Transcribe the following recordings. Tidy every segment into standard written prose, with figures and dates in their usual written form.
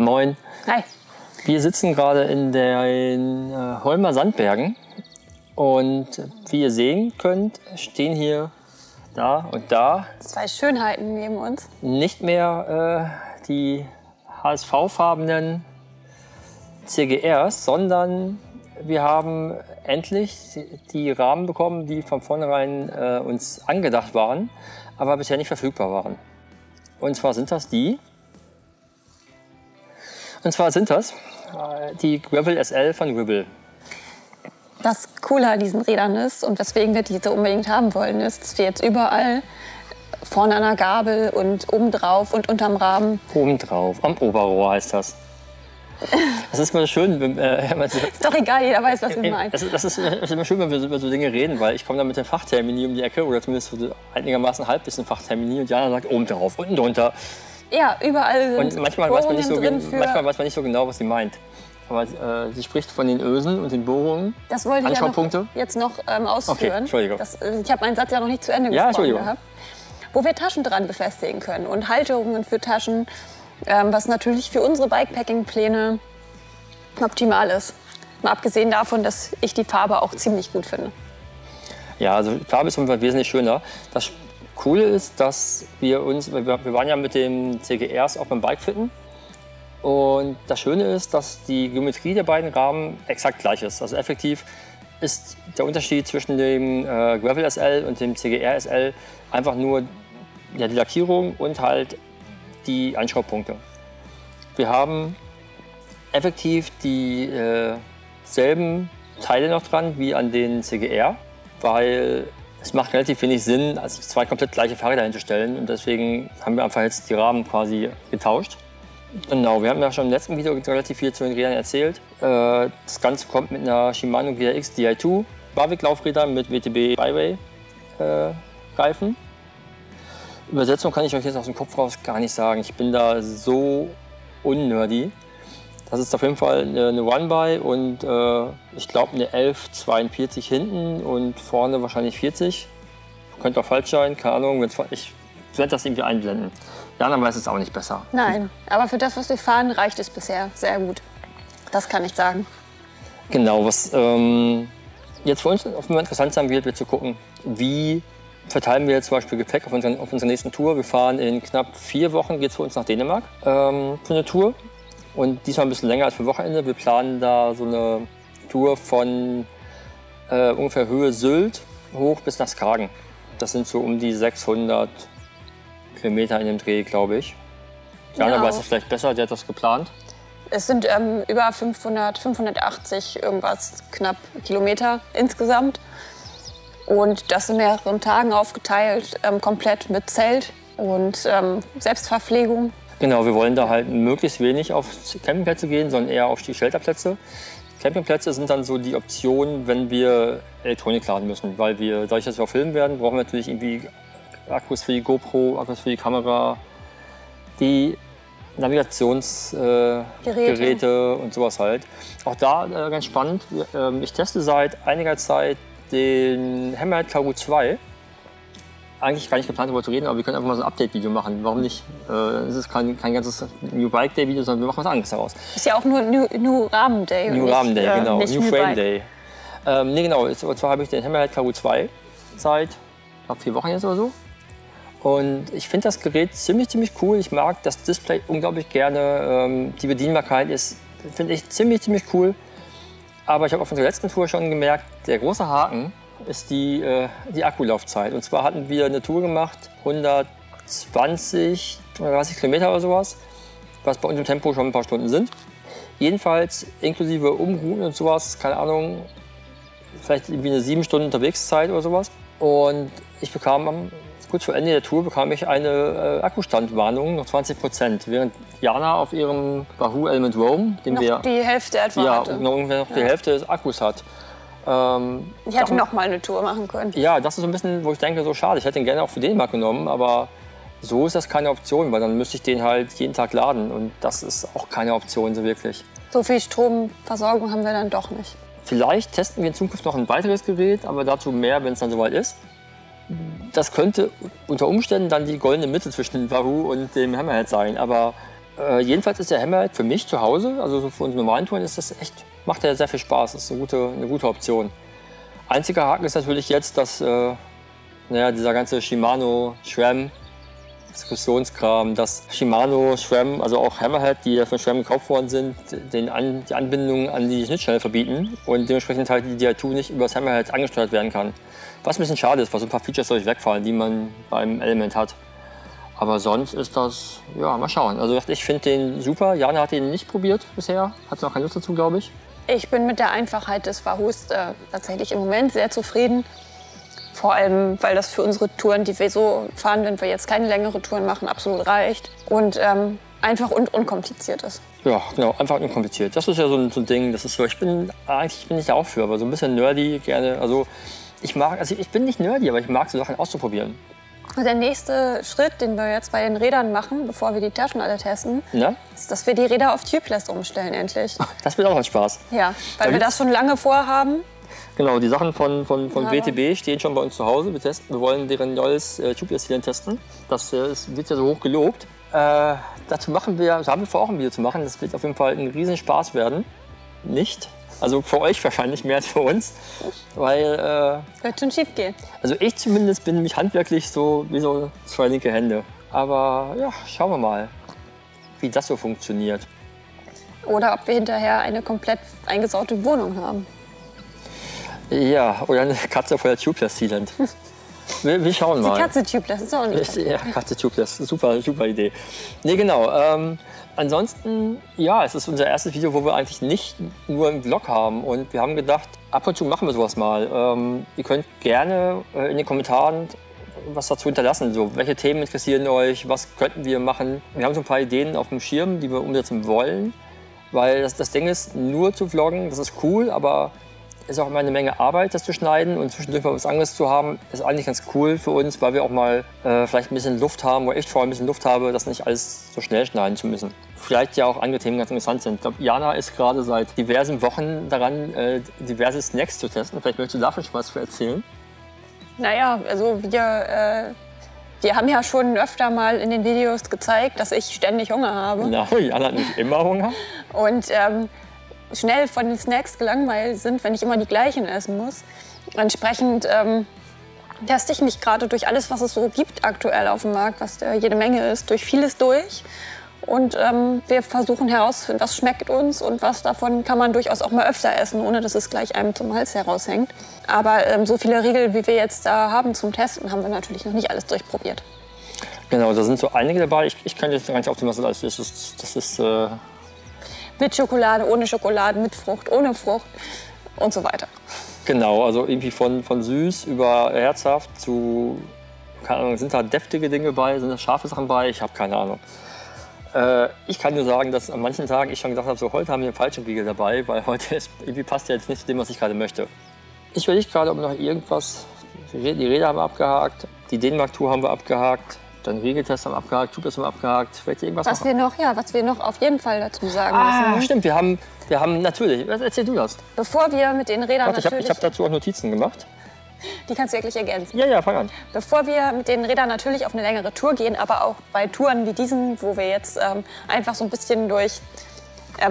Moin. Hi. Wir sitzen gerade in den Holmer Sandbergen und wie ihr sehen könnt, stehen hier da und da zwei Schönheiten neben uns. Nicht mehr die HSV-farbenen CGRs, sondern wir haben endlich die Rahmen bekommen, die von vornherein uns angedacht waren, aber bisher nicht verfügbar waren. Und zwar sind das die Gravel SL von Ribble. Das Coole an diesen Rädern ist und weswegen wir diese unbedingt haben wollen, ist, dass wir jetzt überall vorne an der Gabel und obendrauf und unterm Rahmen. Obendrauf, am Oberrohr heißt das. Das ist immer schön, wenn, ist doch egal, jeder weiß, was wir meinen. Das ist immer schön, wenn wir über so Dinge reden, weil ich komme dann mit dem Fachtermini um die Ecke oder zumindest so einigermaßen halbwissen Fachtermini und Jana sagt oben drauf, unten drunter. Ja, überall sind und manchmal weiß man nicht so genau, was sie meint. Aber sie spricht von den Ösen und den Bohrungen. Das wollte ich ja noch, ausführen. Okay, Entschuldigung. Ich habe meinen Satz ja noch nicht zu Ende gesprochen gehabt. Wo wir Taschen dran befestigen können und Halterungen für Taschen. Was natürlich für unsere Bikepacking-Pläne optimal ist. Mal abgesehen davon, dass ich die Farbe auch ziemlich gut finde. Ja, also die Farbe ist wesentlich schöner. Das Coole ist, dass wir waren ja mit den CGRs auch beim Bikefitten. Und das Schöne ist, dass die Geometrie der beiden Rahmen exakt gleich ist. Also effektiv ist der Unterschied zwischen dem Gravel SL und dem CGR SL einfach nur ja, die Lackierung und halt die Anschraubpunkte. Wir haben effektiv dieselben Teile noch dran wie an den CGR, weil es macht relativ wenig Sinn, also zwei komplett gleiche Fahrräder hinzustellen und deswegen haben wir einfach jetzt die Rahmen quasi getauscht. Genau, wir haben ja schon im letzten Video relativ viel zu den Rädern erzählt. Das Ganze kommt mit einer Shimano GRX Di2 Barwick-Laufrädern mit WTB Byway Reifen. Übersetzung kann ich euch jetzt aus dem Kopf raus gar nicht sagen. Ich bin da so unnerdy. Das ist auf jeden Fall eine One-By und ich glaube eine 11,42 hinten und vorne wahrscheinlich 40. Könnte auch falsch sein, keine Ahnung. Ich werde das irgendwie einblenden. Jana weiß es auch nicht besser. Nein, aber für das, was wir fahren, reicht es bisher sehr gut. Das kann ich sagen. Genau, was jetzt für uns auf jeden Fall interessant sein wird, zu gucken, wie verteilen wir jetzt zum Beispiel Gepäck auf unserer nächsten Tour. Wir fahren in knapp 4 Wochen, geht es für uns nach Dänemark für eine Tour. Und diesmal ein bisschen länger als für Wochenende. Wir planen da so eine Tour von ungefähr Höhe Sylt hoch bis nach Skagen. Das sind so um die 600 Kilometer in dem Dreh, glaube ich. Jana genau. Weiß es vielleicht besser, die hat das geplant. Es sind über 580 irgendwas knapp Kilometer insgesamt. Und das in mehreren Tagen aufgeteilt, komplett mit Zelt und Selbstverpflegung. Genau, wir wollen da halt möglichst wenig auf Campingplätze gehen, sondern eher auf die Shelterplätze. Campingplätze sind dann so die Option, wenn wir Elektronik laden müssen. Weil wir, dadurch, dass wir auch filmen werden, brauchen wir natürlich irgendwie Akkus für die GoPro, Akkus für die Kamera, die Navigationsgeräte und sowas halt. Auch da ganz spannend. Ich teste seit einiger Zeit den Hammerhead Karoo 2. Eigentlich gar nicht geplant, darüber zu reden, aber wir können einfach mal so ein Update-Video machen. Warum nicht? Es ist kein ganzes New Bike Day-Video, sondern wir machen was anderes daraus. Ist ja auch nur New Rahmen Day. New Rahmen Day, genau. New Frame Day. Nee, genau. Und zwar habe ich den Hammerhead Karoo 2 seit, ich glaube, 4 Wochen jetzt oder so. Und ich finde das Gerät ziemlich cool. Ich mag das Display unglaublich gerne. Die Bedienbarkeit ist, finde ich, ziemlich cool. Aber ich habe auf unserer letzten Tour schon gemerkt, der große Haken ist die Akkulaufzeit. Und zwar hatten wir eine Tour gemacht, 120, 30 Kilometer oder sowas, was bei unserem Tempo schon ein paar Stunden sind. Jedenfalls inklusive Umrouten und sowas, keine Ahnung, vielleicht irgendwie eine 7 Stunden Unterwegszeit oder sowas. Und ich bekam, kurz vor Ende der Tour, eine Akkustandwarnung, noch 20%, während Jana auf ihrem Wahoo ELEMNT Roam, den wir die Hälfte etwa hatte. Noch die Hälfte des Akkus hat. Ich hätte noch mal eine Tour machen können. Ja, das ist so ein bisschen, wo ich denke, so schade. Ich hätte ihn gerne auch für Dänemark genommen, aber so ist das keine Option, weil dann müsste ich den halt jeden Tag laden und das ist auch keine Option so wirklich. So viel Stromversorgung haben wir dann doch nicht. Vielleicht testen wir in Zukunft noch ein weiteres Gerät, aber dazu mehr, wenn es dann soweit ist. Das könnte unter Umständen dann die goldene Mitte zwischen Wahoo und dem Hammerhead sein, aber Jedenfalls ist der Hammerhead für mich zu Hause, also so für unsere normalen Touren, ist das echt, macht er sehr viel Spaß, das ist eine gute Option. Einziger Haken ist natürlich jetzt, dass dieser ganze Shimano, SRAM, Diskussionskram, dass Shimano, SRAM, also auch Hammerhead, die von SRAM gekauft worden sind, die Anbindung an die Schnittstelle verbieten und dementsprechend halt die Di2 nicht über das Hammerhead angesteuert werden kann. Was ein bisschen schade ist, weil so ein paar Features dadurch wegfallen, die man beim Element hat. Aber sonst ist das, ja, mal schauen. Also ich finde den super. Jana hat ihn nicht probiert bisher, hat noch keine Lust dazu, glaube ich. Ich bin mit der Einfachheit des Wahoos tatsächlich im Moment sehr zufrieden. Vor allem, weil das für unsere Touren, die wir so fahren, wenn wir jetzt keine längere Touren machen, absolut reicht. Und einfach und unkompliziert ist. Ja, genau, einfach und unkompliziert. Das ist ja so ein Ding, das ist so, eigentlich bin ich da auch für, aber so ein bisschen nerdy gerne. Also ich bin nicht nerdy, aber ich mag so Sachen auszuprobieren. Der nächste Schritt, den wir jetzt bei den Rädern machen, bevor wir die Taschen alle testen, ja? Ist, dass wir die Räder auf Tubeless umstellen endlich. Das wird auch mal Spaß. Ja, weil wir das schon lange vorhaben. Genau, die Sachen von WTB stehen schon bei uns zu Hause. Wir wollen deren neues Tubeless-Rädern testen. Das wird ja so hoch gelobt. Dazu haben wir vor, auch ein Video zu machen. Das wird auf jeden Fall ein riesen Spaß werden. Nicht? Also für euch wahrscheinlich mehr als für uns, weil... Wird schon schief gehen. Also ich zumindest bin nämlich handwerklich so wie so zwei linke Hände. Aber ja, schauen wir mal, wie das so funktioniert. Oder ob wir hinterher eine komplett eingesaute Wohnung haben. Ja, oder eine Katze voller Tubeless-Sealant. Wir schauen mal. Die Katze Tubeless ist auch nicht. Ja, Katze Tubeless, super Idee. Nee, genau. Ansonsten, ja, es ist unser erstes Video, wo wir eigentlich nicht nur einen Vlog haben. Und wir haben gedacht, ab und zu machen wir sowas mal. Ihr könnt gerne in den Kommentaren was dazu hinterlassen. So, welche Themen interessieren euch? Was könnten wir machen? Wir haben so ein paar Ideen auf dem Schirm, die wir umsetzen wollen. Weil das Ding ist, nur zu vloggen, das ist cool, aber... ist auch immer eine Menge Arbeit, das zu schneiden und zwischendurch mal was anderes zu haben, ist eigentlich ganz cool für uns, weil wir auch mal vielleicht ein bisschen Luft haben, wo ich vor allem ein bisschen Luft habe, das nicht alles so schnell schneiden zu müssen. Vielleicht ja auch andere Themen ganz interessant sind. Ich glaube, Jana ist gerade seit diversen Wochen daran, diverse Snacks zu testen. Vielleicht möchtest du davon schon was erzählen? Naja, also wir haben ja schon öfter mal in den Videos gezeigt, dass ich ständig Hunger habe. Na, Jana hat nicht immer Hunger. Und schnell von den Snacks gelangweilt sind, wenn ich immer die gleichen essen muss. Entsprechend teste ich mich gerade durch alles, was es so gibt aktuell auf dem Markt, was jede Menge ist, durch vieles durch. Und wir versuchen herauszufinden, was schmeckt uns und was davon kann man durchaus auch mal öfter essen, ohne dass es gleich einem zum Hals heraushängt. Aber so viele Regeln, wie wir jetzt da haben zum Testen, haben wir natürlich noch nicht alles durchprobiert. Genau, da sind so einige dabei. Ich kann jetzt gar nicht aufnehmen, was das ist. Das ist mit Schokolade, ohne Schokolade, mit Frucht, ohne Frucht und so weiter. Genau, also irgendwie von süß über herzhaft zu, keine Ahnung, sind da deftige Dinge bei, sind da scharfe Sachen bei, ich habe keine Ahnung. Ich kann nur sagen, dass an manchen Tagen ich schon gedacht habe, so heute haben wir einen falschen Riegel dabei, weil heute ist, irgendwie passt der jetzt nicht zu dem, was ich gerade möchte. Ich überlege gerade, ob noch irgendwas, die Räder haben wir abgehakt, die Dänemark-Tour haben wir abgehakt, dann Regeltest haben wir abgehakt, Tubeless haben wir abgehakt, vielleicht irgendwas was wir noch, ja, was wir noch auf jeden Fall dazu sagen müssen. Stimmt, wir haben natürlich, erzähl du das. Bevor wir mit den Rädern ich hab dazu auch Notizen gemacht. Die kannst du wirklich ergänzen. Ja, fang an. Bevor wir mit den Rädern natürlich auf eine längere Tour gehen, aber auch bei Touren wie diesen, wo wir jetzt einfach so ein bisschen durch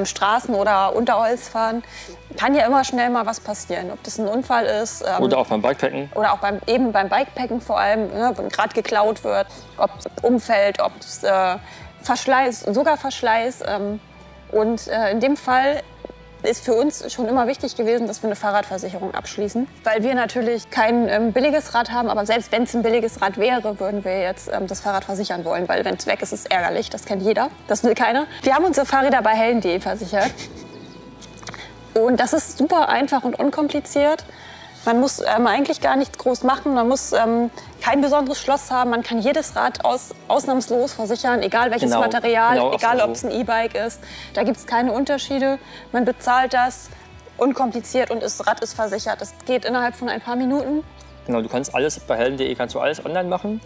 Straßen oder Unterholz fahren, kann ja immer schnell mal was passieren. Ob das ein Unfall ist. Oder auch beim Bikepacken. Oder auch beim Bikepacken vor allem, ne, wenn gerade geklaut wird, ob es umfällt, ob es sogar Verschleiß. In dem Fall ist für uns schon immer wichtig gewesen, dass wir eine Fahrradversicherung abschließen. Weil wir natürlich kein billiges Rad haben, aber selbst wenn es ein billiges Rad wäre, würden wir jetzt das Fahrrad versichern wollen. Weil wenn es weg ist, ist es ärgerlich. Das kennt jeder. Das will keiner. Wir haben unsere Fahrräder bei Helden.de versichert. Und das ist super einfach und unkompliziert. Man muss eigentlich gar nichts groß machen. Man muss kein besonderes Schloss haben. Man kann jedes Rad ausnahmslos versichern, egal welches Material, egal ob es ein E-Bike ist. Da gibt es keine Unterschiede. Man bezahlt das unkompliziert und das Rad ist versichert. Das geht innerhalb von ein paar Minuten. Genau, du kannst alles bei helden.de, kannst du alles online machen.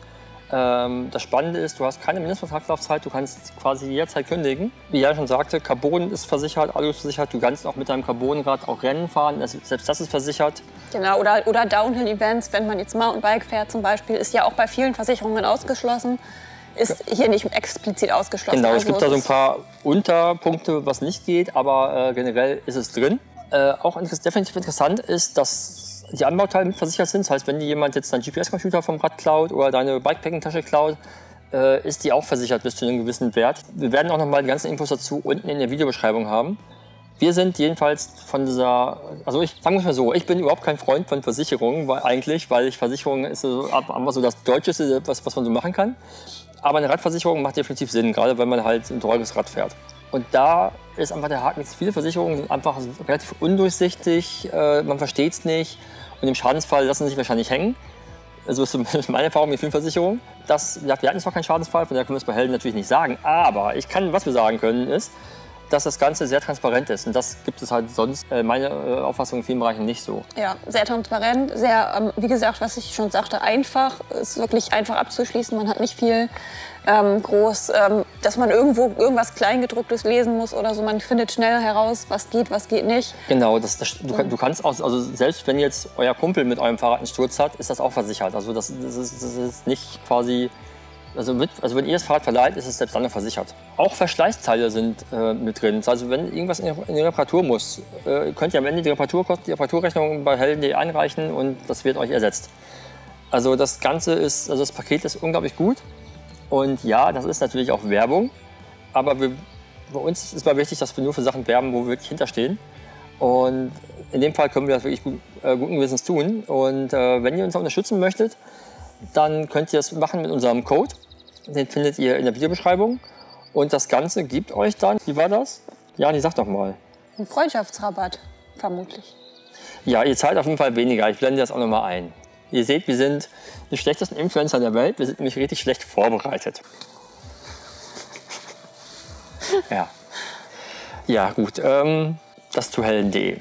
Das Spannende ist, du hast keine Mindestvertragslaufzeit, du kannst quasi jederzeit kündigen. Wie Jan schon sagte, Carbon ist versichert, Alu ist versichert, du kannst auch mit deinem Carbonrad auch Rennen fahren, selbst das ist versichert. Genau, oder Downhill-Events, wenn man jetzt Mountainbike fährt zum Beispiel, ist ja auch bei vielen Versicherungen ausgeschlossen. ist hier nicht explizit ausgeschlossen. Genau, es gibt da so ein paar Unterpunkte, was nicht geht, aber generell ist es drin. Auch definitiv interessant ist, dass die Anbauteile mitversichert sind. Das heißt, wenn dir jemand jetzt deinen GPS-Computer vom Rad klaut oder deine Bikepacking-Tasche klaut, ist die auch versichert bis zu einem gewissen Wert. Wir werden auch nochmal die ganzen Infos dazu unten in der Videobeschreibung haben. Wir sind jedenfalls von dieser, also ich sage es mal so, ich bin überhaupt kein Freund von Versicherungen, weil eigentlich, Versicherungen ist so, das Deutscheste, was man so machen kann. Aber eine Radversicherung macht definitiv Sinn, gerade wenn man halt ein teures Rad fährt. Und da ist einfach der Haken, viele Versicherungen sind einfach relativ undurchsichtig, man versteht es nicht und im Schadensfall lassen sie sich wahrscheinlich hängen. Also das ist meine Erfahrung mit vielen Versicherungen. Wir hatten zwar keinen Schadensfall, von daher können wir es bei Helden natürlich nicht sagen, aber was wir sagen können ist, dass das Ganze sehr transparent ist. Und das gibt es halt sonst, meiner Auffassung, in vielen Bereichen nicht so. Ja, sehr transparent, sehr, wie gesagt, was ich schon sagte, einfach. Es ist wirklich einfach abzuschließen. Man hat nicht viel dass man irgendwo irgendwas Kleingedrucktes lesen muss oder so. Man findet schnell heraus, was geht nicht. Genau, du kannst auch, also selbst wenn jetzt euer Kumpel mit eurem Fahrrad einen Sturz hat, ist das auch versichert. Also das ist nicht quasi... Also wenn ihr das Fahrrad verleiht, ist es selbst dann noch versichert. Auch Verschleißteile sind mit drin. Also wenn irgendwas in die Reparatur muss, könnt ihr am Ende die Reparaturrechnung bei Helden.de einreichen und das wird euch ersetzt. Also das Paket ist unglaublich gut. Und ja, das ist natürlich auch Werbung. Aber bei uns ist mal wichtig, dass wir nur für Sachen werben, wo wir wirklich hinterstehen. Und in dem Fall können wir das wirklich guten Gewissens tun. Und wenn ihr uns unterstützen möchtet, dann könnt ihr das machen mit unserem Code. Den findet ihr in der Videobeschreibung. Und das Ganze gibt euch dann, wie war das? Ja, sag doch mal. Ein Freundschaftsrabatt, vermutlich. Ja, ihr zahlt auf jeden Fall weniger. Ich blende das auch nochmal ein. Ihr seht, wir sind die schlechtesten Influencer der Welt. Wir sind nämlich richtig schlecht vorbereitet. Ja. Ja, gut. Das zu Helden.de.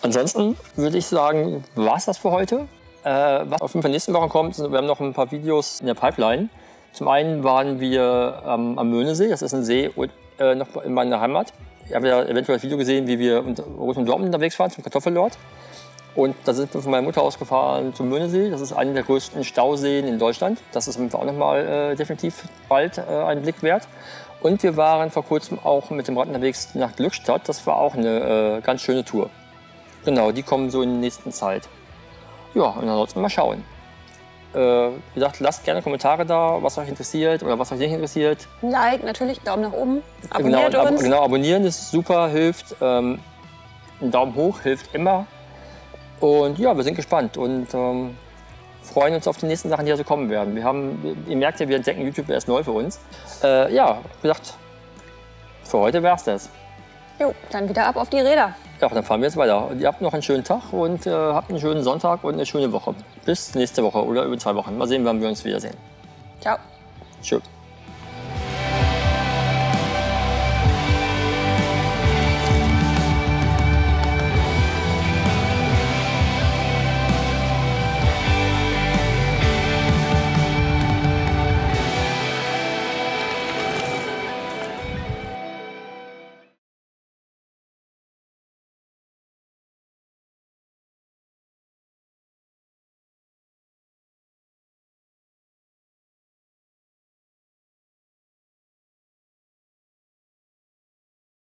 Ansonsten würde ich sagen, war es das für heute. Was auf jeden Fall nächste Woche kommt, wir haben noch ein paar Videos in der Pipeline. Zum einen waren wir am Möhnesee, das ist ein See noch in meiner Heimat. Ihr habt ja eventuell das Video gesehen, wie wir rund um Dortmund unterwegs waren, zum Kartoffellort. Und da sind wir von meiner Mutter ausgefahren zum Möhnesee. Das ist einer der größten Stauseen in Deutschland. Das ist auch nochmal definitiv bald einen Blick wert. Und wir waren vor kurzem auch mit dem Rad unterwegs nach Glückstadt. Das war auch eine ganz schöne Tour. Genau, die kommen so in der nächsten Zeit. Ja, und ansonsten mal schauen. Wie gesagt, lasst gerne Kommentare da, was euch interessiert oder was euch nicht interessiert. Like, natürlich, Daumen nach oben, abonniert uns. Genau, abonnieren ist super, hilft. Ein Daumen hoch hilft immer. Und ja, wir sind gespannt und freuen uns auf die nächsten Sachen, die also kommen werden. Ihr merkt ja, wir entdecken YouTube erst neu für uns. Ja, wie gesagt, für heute wär's das. Jo, dann wieder ab auf die Räder. Ja, dann fahren wir jetzt weiter. Ihr habt noch einen schönen Tag und habt einen schönen Sonntag und eine schöne Woche. Bis nächste Woche oder über 2 Wochen. Mal sehen, wann wir uns wiedersehen. Ciao. Tschüss.